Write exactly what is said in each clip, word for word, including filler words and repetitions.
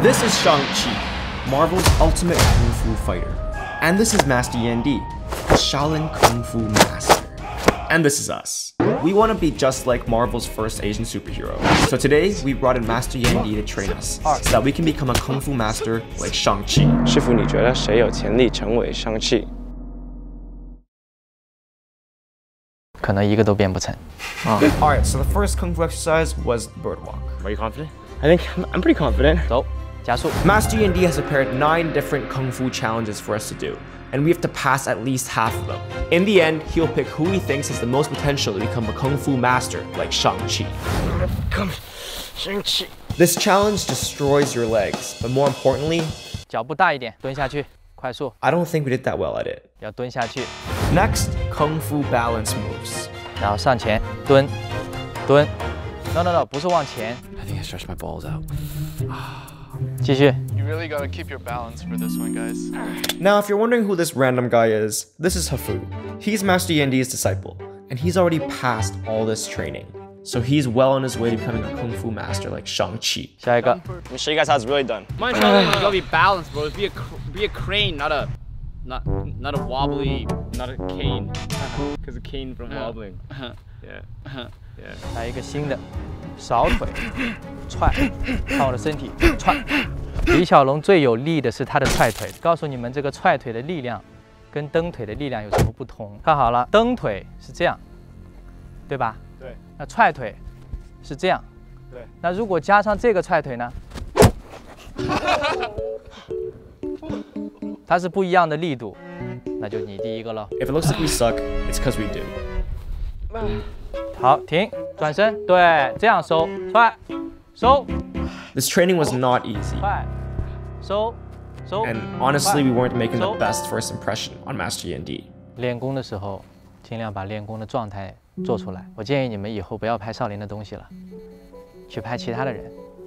This is Shang-Chi, Marvel's ultimate kung fu fighter. And this is Master Yandi, the Shaolin kung fu master. And this is us. We want to be just like Marvel's first Asian superhero. So today, we brought in Master Yandi to train us, so that we can become a kung fu master like Shang-Chi. 师父，你觉得谁有潜力成为尚气？可能一个都变不成。All right, so the first kung fu exercise was bird walk. Are you confident? I think I'm, I'm pretty confident. So, Master Yandi has prepared nine different kung fu challenges for us to do, and we have to pass at least half of them. In the end, he'll pick who he thinks has the most potential to become a kung fu master like Shang-Chi. Come, Shang-Chi. This challenge destroys your legs, but more importantly, 脚步大一点，蹲下去，快速。I don't think we did that well at it. 要蹲下去。Next, kung fu balance moves. 然后上前蹲，蹲。No, no, no, 不是往前。I think I stretched my balls out. 继续。You really gotta keep your balance for this one, guys. Now, if you're wondering who this random guy is, this is Hafu. He's Master Yandi's disciple, and he's already passed all this training, so he's well on his way to becoming a kung fu master like Shang-Chi. 下一个。Let me show you guys how it's really done. My challenge is gotta be balanced, bro. Be a be a crane, not a not not a wobbly, not a cane, because a cane from wobbling. Yeah. Yeah. 来一个新的。 少腿踹，看我的身体踹。李小龙最有力的是他的踹腿，告诉你们这个踹腿的力量跟蹬腿的力量有什么不同。看好了，蹬腿是这样，对吧？对。那踹腿是这样，对。那如果加上这个踹腿呢？它是不一样的力度，那就你第一个了。If it looks like we suck, it's 'cause we do. 好，停，转身，对，这样收，快，收。This training was not easy. 快，收，收。And honestly, we weren't making the best first impression on Master Yandi. 练功的时候，尽量把练功的状态做出来。我建议你们以后不要拍少林的东西了，去拍其他的人，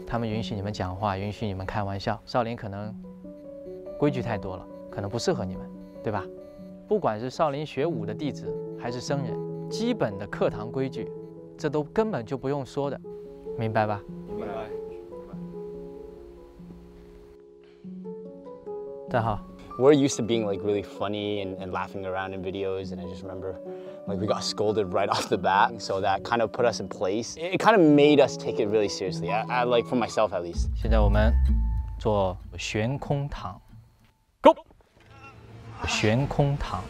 他们允许你们讲话，允许你们开玩笑。少林可能规矩太多了，可能不适合你们，对吧？不管是少林学武的弟子，还是僧人。 基本的课堂规矩，这都根本就不用说的，明白吧？明白。站好。We're used to being like really funny and, and laughing around in videos, and I just remember, like we got scolded right off the bat, so that kind of put us in place. It, it kind of made us take it really seriously. I, I like for myself at least. 现在我们做悬空躺 ，Go！ 悬空躺，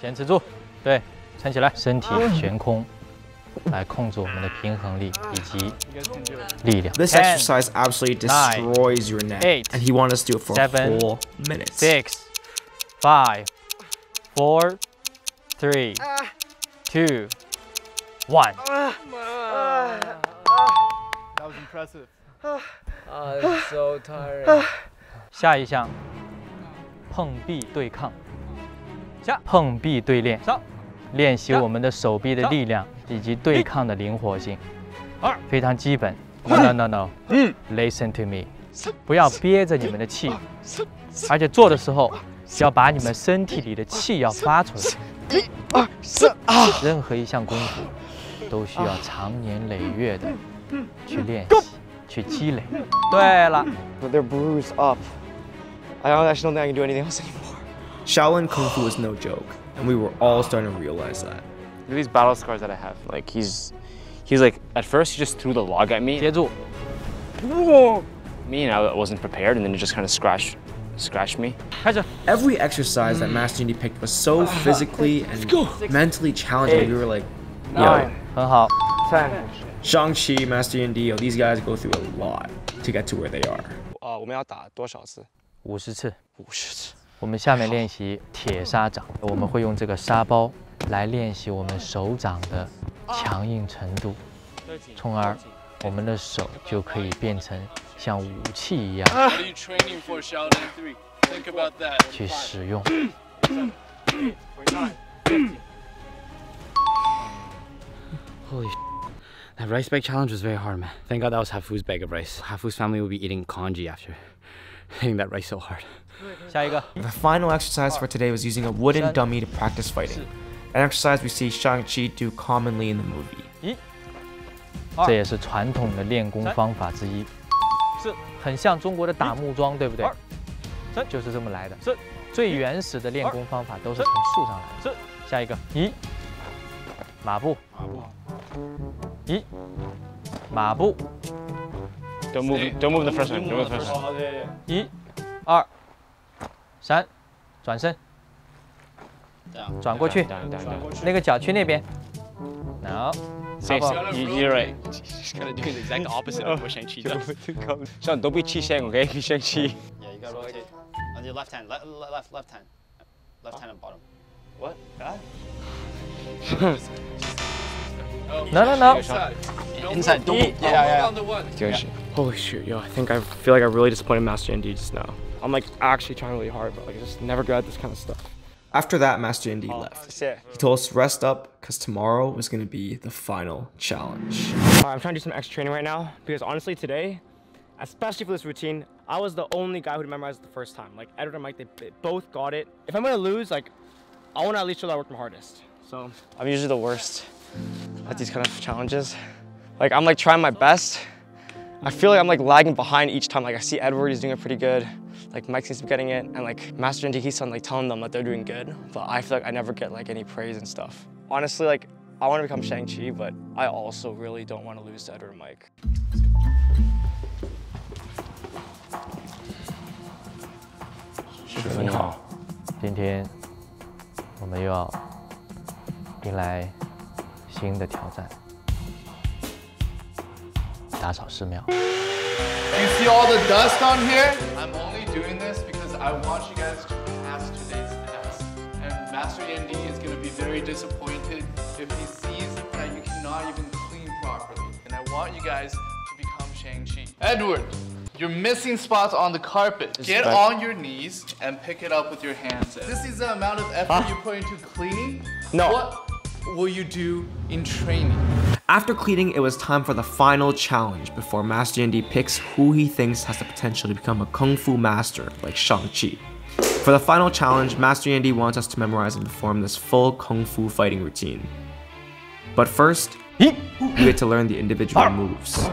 坚持住，对。 撑起来，身体悬空，来控制我们的平衡力以及力量。This exercise absolutely destroys your neck, and he wanted us to do it for four minutes. Six, five, four, three, two, one. That was impressive. Ah, that's so tiring. 下一项，碰壁对抗。下，碰壁对练。上。 练习我们的手臂的力量以及对抗的灵活性，非常基本。No no no， listen to me， 不要憋着你们的气，而且做的时候要把你们身体里的气要发出来。任何一项功夫都需要长年累月的去练习、去积累。对了 ，But they're bruised up. I actually don't think I can do anything else anymore. Shaolin Kung Fu is no joke. And we were all starting to realize that. Look at these battle scars that I have. Like he's, he's like at first he just threw the log at me. 接住。Me and I wasn't prepared, and then it just kind of scratched, scratched me. 开始。Every exercise that Master Yandi picked was so physically and mentally challenging. We were like, yo, 很好。Shang-Chi, Master Yandi, yo, these guys go through a lot to get to where they are. 啊，我们要打多少次？五十次。五十次。 我们下面练习铁砂掌，我们会用这个沙包来练习我们手掌的强硬程度，从而我们的手就可以变成像武器一样去使用。Holy, that rice bag challenge was very hard, man. Thank God that was Hafu's bag of rice. Hafu's family will be eating congee after. Hitting that rice so hard. The final exercise for today was using a wooden dummy to practice fighting, an exercise we see Shang-Chi do commonly in the movie. 这也是传统的练功方法之一。很像中国的打木桩，对不对？就是这么来的。是最原始的练功方法都是从树上来的。是下一个，一马步，马步，一马步。Don't move, don't move the first one, don't move the first one. 一、二、三，转身，转过去，那个脚去那边。No. You're right. She's gonna do the exact opposite of what Shang-Chi does. Sean, don't be Qi-Shang, okay? Be Shang-Chi. Yeah, you gotta rotate. On your left hand, left, left, left hand. Left hand on bottom. What? No, no, no. Inside, don't move. Yeah, yeah. Holy shoot, yo, I think I feel like I really disappointed Master Yandi just now. I'm like actually trying really hard, but like I just never got this kind of stuff. After that, Master Yandi left. He told us rest up because tomorrow was going to be the final challenge. Uh, I'm trying to do some extra training right now because honestly today, especially for this routine, I was the only guy who memorized it the first time. Like Edward and Mike, they, they both got it. If I'm going to lose, like I want to at least show that I worked my hardest. So I'm usually the worst at these kind of challenges. Like I'm like trying my best. I feel like I'm like lagging behind each time. Like I see Edward, he's doing it pretty good. Like Mike seems to be getting it, and like Master Yandi keeps on like telling them that they're doing good. But I feel like I never get like any praise and stuff. Honestly, like I want to become Shang-Chi, but I also really don't want to lose to Edward and Mike.师傅你好，今天我们又要迎来新的挑战。 打扫寺庙。You see all the dust on here? I'm only doing this because I want you guys to pass today's test. And Master Yandi is going to be very disappointed if he sees that you cannot even clean properly. And I want you guys to become Shang-Chi. Edward, you're missing spots on the carpet. Get on your knees and pick it up with your hands. This is the amount of effort you put into cleaning. No. What will you do in training? After cleaning, it was time for the final challenge before Master Yandi picks who he thinks has the potential to become a kung fu master like Shang-Chi. For the final challenge, Master Yandi wants us to memorize and perform this full kung fu fighting routine. But first, we get to learn the individual moves.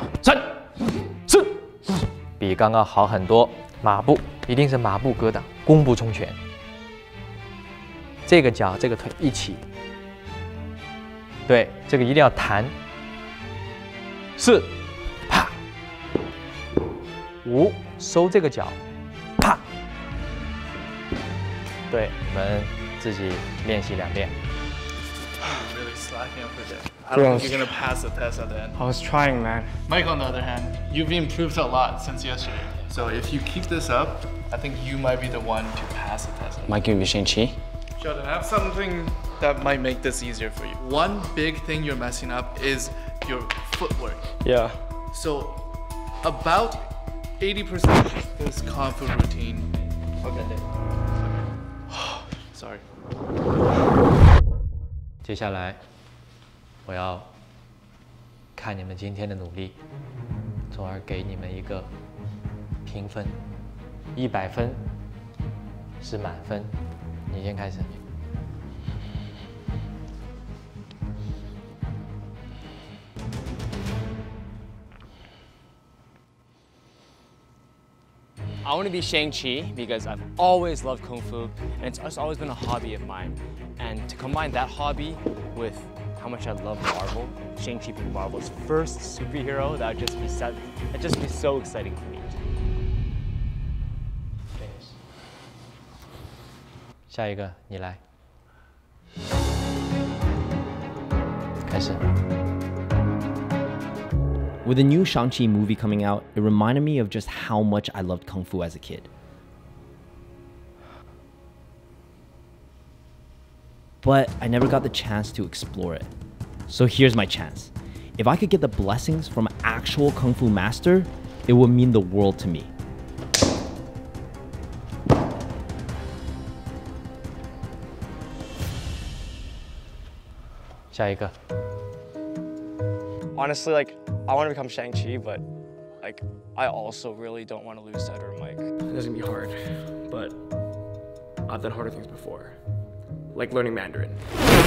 比刚刚好很多，马步一定是马步格挡，弓步冲拳。这个脚，这个腿一起。对，这个一定要弹。 四，啪，五收这个脚，啪，对，我们自己练习两遍。Really slacking up for that. I don't think you're gonna pass the test at the end. I was trying, man. Mike, on the other hand, you've improved a lot since yesterday. So if you keep this up, I think you might be the one to pass the test. Mike, you'll be Shang-Chi. Sheldon, have something that might make this easier for you. One big thing you're messing up is your footwork. Yeah. So about eighty percent of this kung fu routine. Okay. Sorry. 接下来我要看你们今天的努力，从而给你们一个评分。一百分是满分。你先开始。 I want to be Shang-Chi because I've always loved Kung Fu and it's, it's always been a hobby of mine. And to combine that hobby with how much I love Marvel, Shang-Chi being Marvel's first superhero, that would just be, sad, that'd just be so exciting for me. Thanks. 下一个，你来。开始。 With the new Shang-Chi movie coming out, it reminded me of just how much I loved Kung Fu as a kid. But I never got the chance to explore it. So here's my chance. If I could get the blessings from an actual Kung Fu master, it would mean the world to me. Honestly, like, I want to become Shang-Chi, but like I also really don't want to lose to Edward and Mike. It's gonna be hard, but I've done harder things before. like learning Mandarin.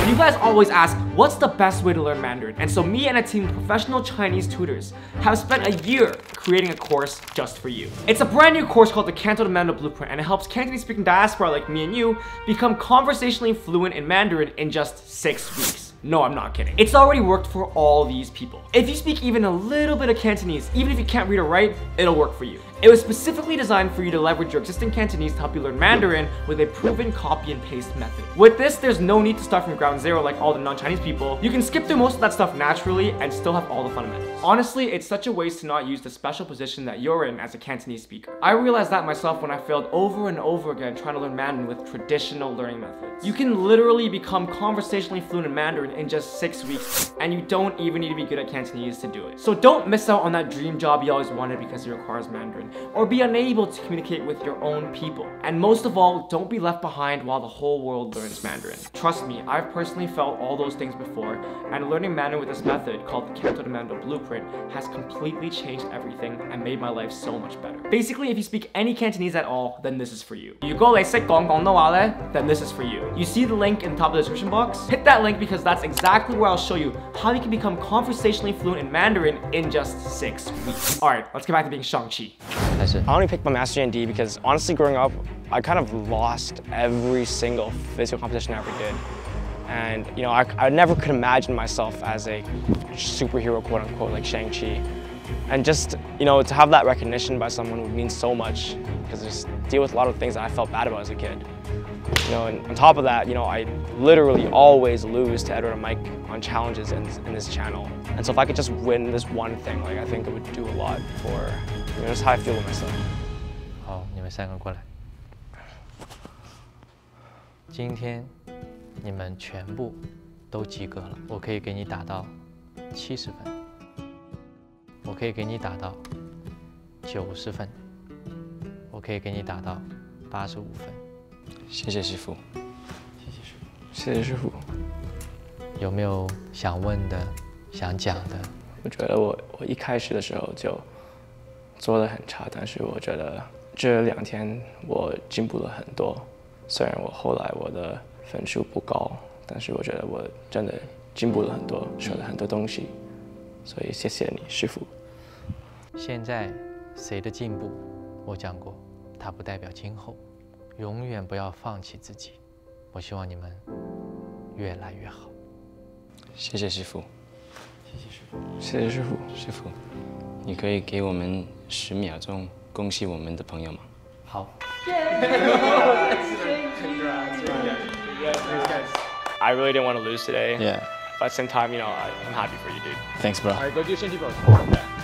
You guys always ask, what's the best way to learn Mandarin? And so me and a team of professional Chinese tutors have spent a year creating a course just for you. It's a brand new course called the Canto to Mando Blueprint, and it helps Cantonese-speaking diaspora like me and you become conversationally fluent in Mandarin in just six weeks. No, I'm not kidding. It's already worked for all these people. If you speak even a little bit of Cantonese, even if you can't read or write, it'll work for you. It was specifically designed for you to leverage your existing Cantonese to help you learn Mandarin with a proven copy and paste method. With this, there's no need to start from ground zero like all the non-Chinese people. You can skip through most of that stuff naturally and still have all the fundamentals. Honestly, it's such a waste to not use the special position that you're in as a Cantonese speaker. I realized that myself when I failed over and over again trying to learn Mandarin with traditional learning methods. You can literally become conversationally fluent in Mandarin in just six weeks, and you don't even need to be good at Cantonese to do it. So don't miss out on that dream job you always wanted because it requires Mandarin, or be unable to communicate with your own people. And most of all, don't be left behind while the whole world learns Mandarin. Trust me, I've personally felt all those things before, and learning Mandarin with this method called the Canto to Mando Blueprint has completely changed everything and made my life so much better. Basically, if you speak any Cantonese at all, then this is for you. You go like then this is for you. You see the link in the top of the description box? Hit that link because that's exactly where I'll show you how you can become conversationally fluent in Mandarin in just six weeks. All right, let's get back to being Shang-Chi. That's it. I only picked my Master Yandi because honestly, growing up, I kind of lost every single physical competition I ever did. And you know, I, I never could imagine myself as a superhero, quote unquote, like Shang-Chi. And just, you know, to have that recognition by someone would mean so much because I just deal with a lot of things that I felt bad about as a kid. You know, and on top of that, you know, I literally always lose to Edward and Mike on challenges in, in this channel. And so if I could just win this one thing, like I think it would do a lot for, you know, just how I feel with myself. 好，你们三个过来。今天你们全部都及格了，我可以给你打到七十分，我可以给你打到九十分，我可以给你打到八十五分。 谢谢师傅，谢谢师傅，谢谢师傅。有没有想问的、想讲的？我觉得我我一开始的时候就做得很差，但是我觉得这两天我进步了很多。虽然我后来我的分数不高，但是我觉得我真的进步了很多，学了很多东西。所以谢谢你，师傅。现在谁的进步，我讲过，它不代表今后。 永远不要放弃自己，我希望你们越来越好。谢谢师傅，谢谢师傅，谢谢师傅。师傅，你可以给我们十秒钟恭喜我们的朋友吗？好。I really didn't want to lose today. Yeah. But at the same time, you know, I'm happy for you, dude. Thanks, bro. All right, go do Shinji, bro.